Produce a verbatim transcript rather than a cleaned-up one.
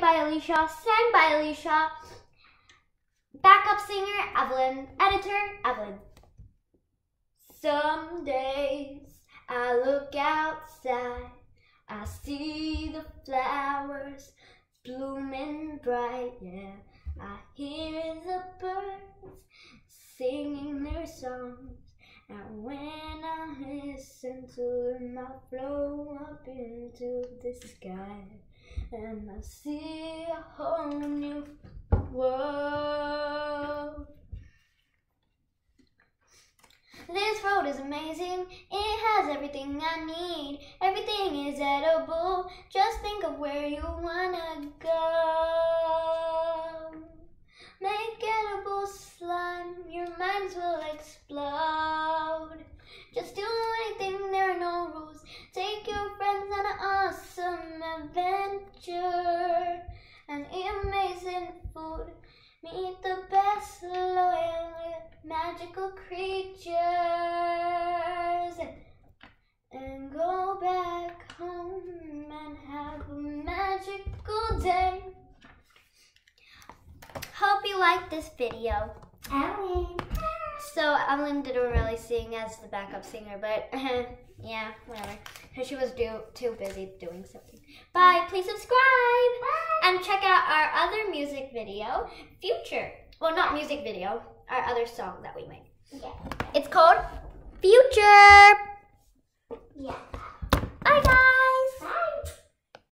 directed by Alisha, sang by Alisha, backup singer Evelyn, editor Evelyn. Some days I look outside, I see the flowers blooming bright, yeah, I hear the birds singing their songs, and when I listen to them I flow up into the sky, and I see a whole new world. This road is amazing, it has everything I need, everything is edible, just think of where you wanna go. Make edible slime, your minds will explode. Just do anything, there are no rules, take your friends on an awesome adventure. And amazing food, meet the best loyal magical creatures, and go back home and have a magical day. Hope you liked this video. Evelyn. So Evelyn didn't really sing as the backup singer, but yeah, whatever. She was do, too busy doing something. Bye. Please subscribe. Bye. And check out our other music video, Future. Well, not music video. Our other song that we made. Yeah. It's called Future. Yeah. Bye, guys. Bye.